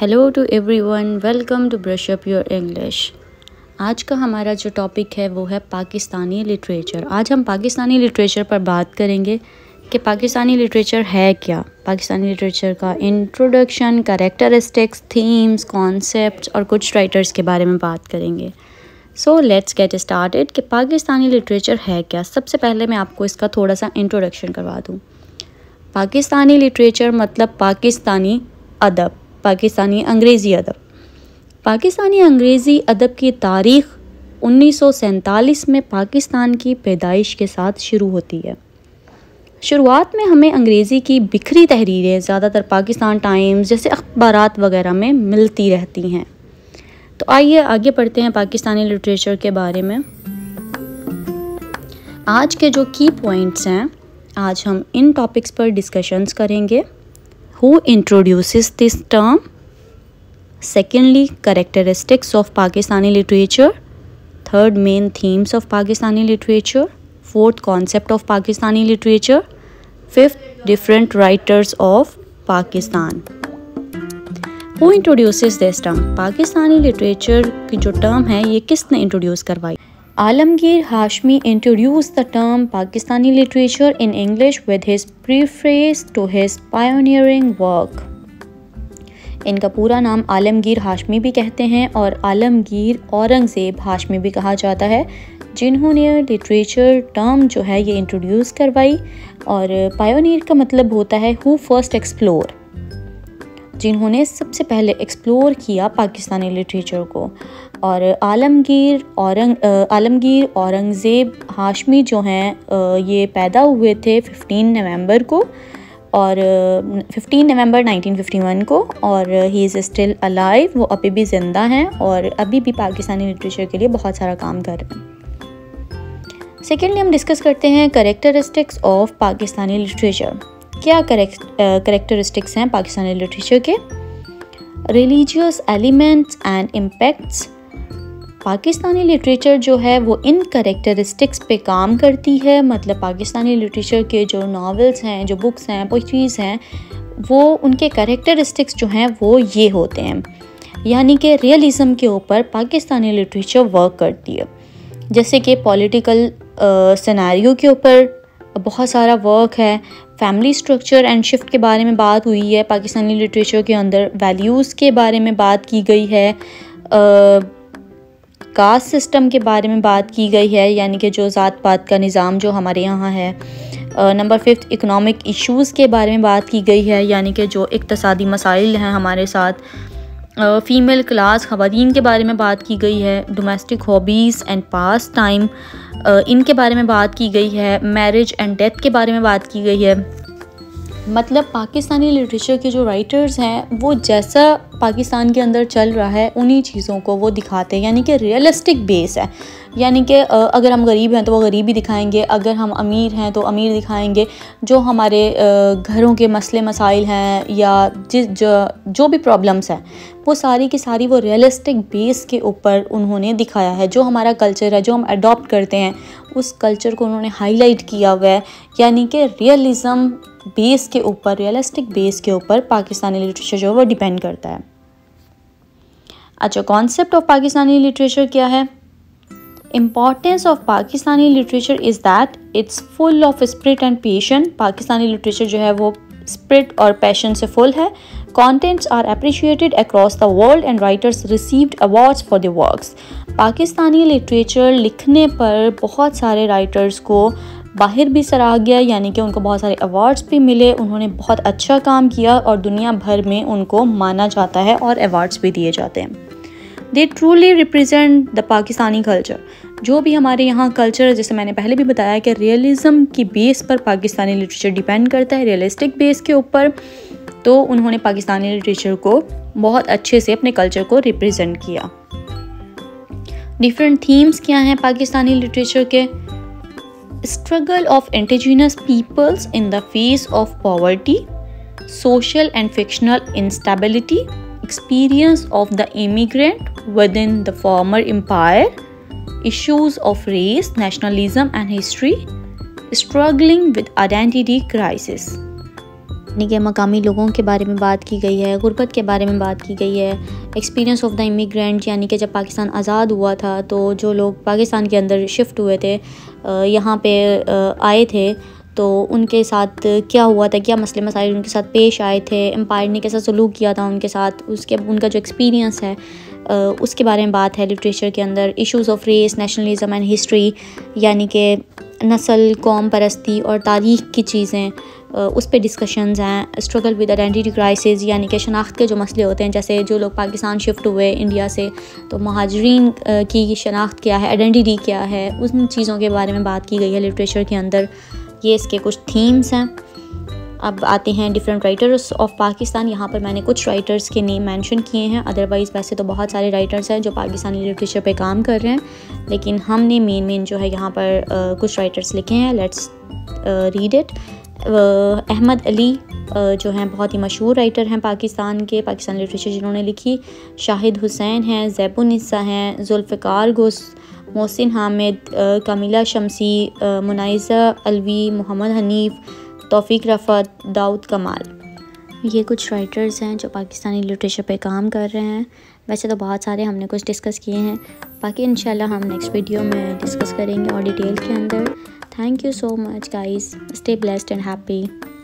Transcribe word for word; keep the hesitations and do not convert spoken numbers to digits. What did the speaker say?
Hello to everyone, welcome to brush up your English. आज का हमारा जो टॉपिक है वो है पाकिस्तानी लिटरेचर। आज हम पाकिस्तानी लिटरेचर पर बात करेंगे कि पाकिस्तानी लिटरेचर है क्या, पाकिस्तानी लिटरेचर का इंट्रोडक्शन, कैरेक्टरिस्टिक्स, थीम्स, कॉन्सेप्ट्स और कुछ राइटर्स के बारे में बात करेंगे। सो लेट्स गेट स्टार्टेड कि पाकिस्तानी लिटरेचर है क्या। सबसे पहले मैं आपको इसका थोड़ा सा इंट्रोडक्शन करवा दूँ। पाकिस्तानी लिटरेचर मतलब पाकिस्तानी अदब, पाकिस्तानी अंग्रेज़ी अदब। पाकिस्तानी अंग्रेज़ी अदब की तारीख़ उन्नीस सौ सैंतालीस में पाकिस्तान की पैदाइश के साथ शुरू होती है। शुरुआत में हमें अंग्रेज़ी की बिखरी तहरीरें ज़्यादातर पाकिस्तान टाइम्स जैसे अखबारात वगैरह में मिलती रहती हैं। तो आइए आगे पढ़ते हैं पाकिस्तानी लिटरेचर के बारे में। आज के जो की पॉइंट्स हैं, आज हम इन टॉपिक्स पर डिस्कशंस करेंगे। Who introduces this term? Secondly, characteristics of Pakistani literature. Third, main themes of Pakistani literature. Fourth, concept of Pakistani literature. Fifth, different writers of Pakistan. Who introduces this term? Pakistani literature की जो term है ये किसने introduce करवाई? Alamgir Hashmi introduced the term Pakistani literature in English with his preface to his pioneering work. इनका पूरा नाम आलमगीर हाशमी भी कहते हैं और आलमगीर औरंगज़ेब हाशमी भी कहा जाता है, जिन्होंने लिटरेचर टर्म जो है ये इंट्रोड्यूस करवाई। और पायोनियर का मतलब होता है हु फर्स्ट एक्सप्लोर, जिन्होंने सबसे पहले एक्सप्लोर किया पाकिस्तानी लिटरेचर को। और आलमगीर औरंग आलमगीर औरंगज़ेब हाशमी जो हैं ये पैदा हुए थे पंद्रह नवंबर को और पंद्रह नवंबर नाइनटीन फिफ्टी वन को, और ही इज़ स्टिल अलाइव, वो अभी भी ज़िंदा हैं और अभी भी पाकिस्तानी लिटरेचर के लिए बहुत सारा काम कर रहे हैं। सेकेंडली हम डिस्कस करते हैं कैरेक्टरिस्टिक्स ऑफ पाकिस्तानी लिटरेचर। क्या करेक्टरिस्टिक्स हैं पाकिस्तानी लिटरेचर के? Religious elements and impacts. Pakistani literature जो है वो इन करेक्टरिस्टिक्स पे काम करती है, मतलब पाकिस्तानी लिटरेचर के जो नावल्स हैं, जो बुक्स हैं, पोइट्रीज़ हैं, वो उनके करेक्टरिस्टिक्स जो हैं वो ये होते हैं। यानी कि रियलिज़म के ऊपर पाकिस्तानी लिटरेचर वर्क करती है, जैसे कि पॉलिटिकल सिनेरियो के ऊपर बहुत सारा वर्क है, फैमिली स्ट्रक्चर एंड शिफ्ट के बारे में बात हुई है पाकिस्तानी लिटरेचर के अंदर, वैल्यूज़ के बारे में बात की गई है, कास्ट सिस्टम के बारे में बात की गई है, यानी कि जो ज़ात पात का निज़ाम जो हमारे यहाँ है। नंबर फिफ्थ, इकनॉमिक इश्यूज़ के बारे में बात की गई है, यानी कि जो इकतसादी मसाइल हैं हमारे साथ। फ़ीमेल क्लास ख़वातीन के बारे में बात की गई है, domestic hobbies and pastime इनके बारे में बात की गई है, मैरिज एंड डेथ के बारे में बात की गई है। मतलब पाकिस्तानी लिटरेचर के जो राइटर्स हैं वो जैसा पाकिस्तान के अंदर चल रहा है उन्हीं चीज़ों को वो दिखाते हैं, यानी कि रियलिस्टिक बेस है। यानी कि अगर हम गरीब हैं तो वो गरीबी दिखाएंगे, अगर हम अमीर हैं तो अमीर दिखाएंगे, जो हमारे घरों के मसले मसाइल हैं या जिस जो, जो भी प्रॉब्लम्स हैं वो सारी की सारी वो रियलिस्टिक बेस के ऊपर उन्होंने दिखाया है। जो हमारा कल्चर है, जो हम अडॉप्ट करते हैं, उस कल्चर को उन्होंने हाईलाइट किया हुआ है, यानी कि रियलिज़म बेस के ऊपर, रियलिस्टिक बेस के ऊपर पाकिस्तानी लिटरेचर जो है वो डिपेंड करता है। अच्छा, कॉन्सेप्ट ऑफ पाकिस्तानी लिटरेचर क्या है? Importance of Pakistani literature is that it's full of spirit and passion. Pakistani literature जो है वो स्पिरिट और पैशन से फुल है। Contents are appreciated across the world and writers received awards for their works. Pakistani literature लिखने पर बहुत सारे राइटर्स को बाहर भी सराहा गया, यानी कि उनको बहुत सारे अवार्ड्स भी मिले, उन्होंने बहुत अच्छा काम किया और दुनिया भर में उनको माना जाता है और अवार्ड्स भी दिए जाते हैं। They truly represent the Pakistani culture. जो भी हमारे यहाँ कल्चर, जैसे मैंने पहले भी बताया कि रियलिज़म की बेस पर पाकिस्तानी लिटरेचर डिपेंड करता है, रियलिस्टिक बेस के ऊपर, तो उन्होंने पाकिस्तानी लिटरेचर को बहुत अच्छे से अपने कल्चर को रिप्रेजेंट किया। डिफरेंट थीम्स क्या हैं पाकिस्तानी लिटरेचर के? Struggle of indigenous peoples in the face of poverty, social and fictional instability, experience of the immigrant within the former empire, issues of race, nationalism and history, struggling with identity crisis. अपने के मकामी लोगों के बारे में बात की गई है, गुरबत के बारे में बात की गई है, एक्सपीरियंस ऑफ द इमिग्रेंट यानी कि जब पाकिस्तान आज़ाद हुआ था तो जो लोग पाकिस्तान के अंदर शिफ्ट हुए थे, यहाँ पे आए थे, तो उनके साथ क्या हुआ था, क्या मसले मसाइल उनके साथ पेश आए थे, एम्पायर ने कैसा सलूक किया था उनके साथ, उसके उनका जो एक्सपीरियंस है उसके बारे में बात है लिटरेचर के अंदर। Issues of race, nationalism and history यानी कि नस्ल, कौम परस्ती और तारीख की चीज़ें, उस पर डिस्कशंस हैं। स्ट्रगल विद आइडेंटिटी क्राइसिस यानी कि शनाख्त के जो मसले होते हैं, जैसे जो लोग पाकिस्तान शिफ्ट हुए इंडिया से तो महाजरीन की शनाख्त क्या है, आइडेंटिटी क्या है, उन चीज़ों के बारे में बात की गई है लिटरेचर के अंदर। ये इसके कुछ थीम्स हैं। अब आते हैं डिफरेंट राइटर्स ऑफ पाकिस्तान। यहाँ पर मैंने कुछ राइटर्स के नेम मेंशन किए हैं, अदरवाइज़ वैसे तो बहुत सारे राइटर्स हैं जो पाकिस्तानी लिटरेचर पे काम कर रहे हैं, लेकिन हमने मेन मेन जो है यहाँ पर uh, कुछ राइटर्स लिखे हैं। Let's read it. Ahmad Ali uh, जो हैं बहुत ही मशहूर राइटर हैं पाकिस्तान के, पाकिस्तानी लिटरेचर जिन्होंने लिखी। शाहिद हुसैन हैं, ज़ैनुन्निसा हैं, ज़ुल्फ़िकार घोस, मोहसिन हामिद, कमीला शमसी, मुनाइज़ा अलवी, मोहम्मद हनीफ, तौफ़ीक़ रफ़त, दाऊद कमाल। ये कुछ राइटर्स हैं जो पाकिस्तानी लिटरेचर पे काम कर रहे हैं। वैसे तो बहुत सारे हमने कुछ डिस्कस किए हैं, बाकी इंशाल्लाह हम नेक्स्ट वीडियो में डिस्कस करेंगे और डिटेल के अंदर। Thank you so much guys, stay blessed and happy.